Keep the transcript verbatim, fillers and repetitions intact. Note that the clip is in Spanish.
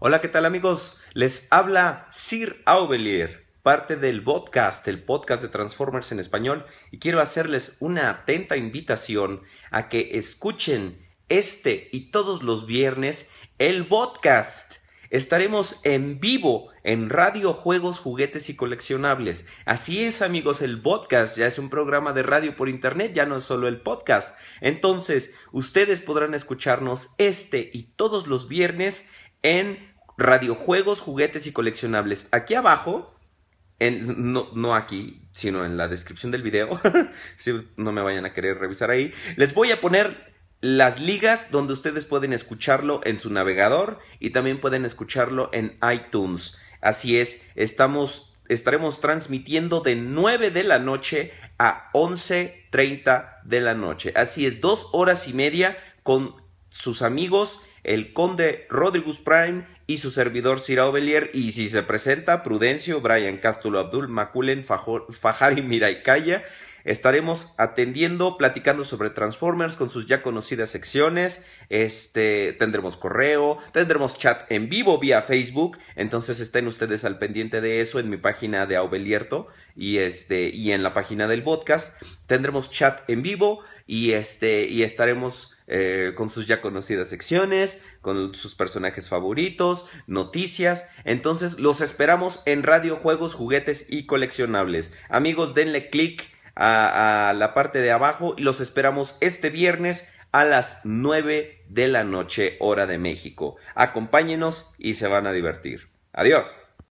Hola, ¿qué tal amigos? Les habla Sir Auvelier, parte del podcast, el podcast de Transformers en español, y quiero hacerles una atenta invitación a que escuchen este y todos los viernes el podcast. Estaremos en vivo en Radio Juegos, Juguetes y Coleccionables. Así es, amigos, el podcast ya es un programa de radio por internet, ya no es solo el podcast. Entonces, ustedes podrán escucharnos este y todos los viernes en Radio Juegos, Juguetes y Coleccionables. Aquí abajo, en, no, no aquí, sino en la descripción del video, si no me vayan a querer revisar ahí, les voy a poner las ligas donde ustedes pueden escucharlo en su navegador y también pueden escucharlo en iTunes. Así es, estamos, estaremos transmitiendo de nueve de la noche a once treinta de la noche. Así es, dos horas y media con sus amigos, el Conde Rodrigus Prime y su servidor Sir Auvelier. Y si se presenta, Prudencio Brian Cástulo Abdul Maculen Fajari Miraicaya. Estaremos atendiendo, platicando sobre Transformers con sus ya conocidas secciones. Este, tendremos correo, tendremos chat en vivo vía Facebook. Entonces estén ustedes al pendiente de eso en mi página de Auvelierto y, este, y en la página del podcast. Tendremos chat en vivo y, este, y estaremos eh, con sus ya conocidas secciones, con sus personajes favoritos, noticias. Entonces los esperamos en Radio Juegos, Juguetes y Coleccionables. Amigos, denle click A, a la parte de abajo y los esperamos este viernes a las nueve de la noche, hora de México. Acompáñenos y se van a divertir. Adiós.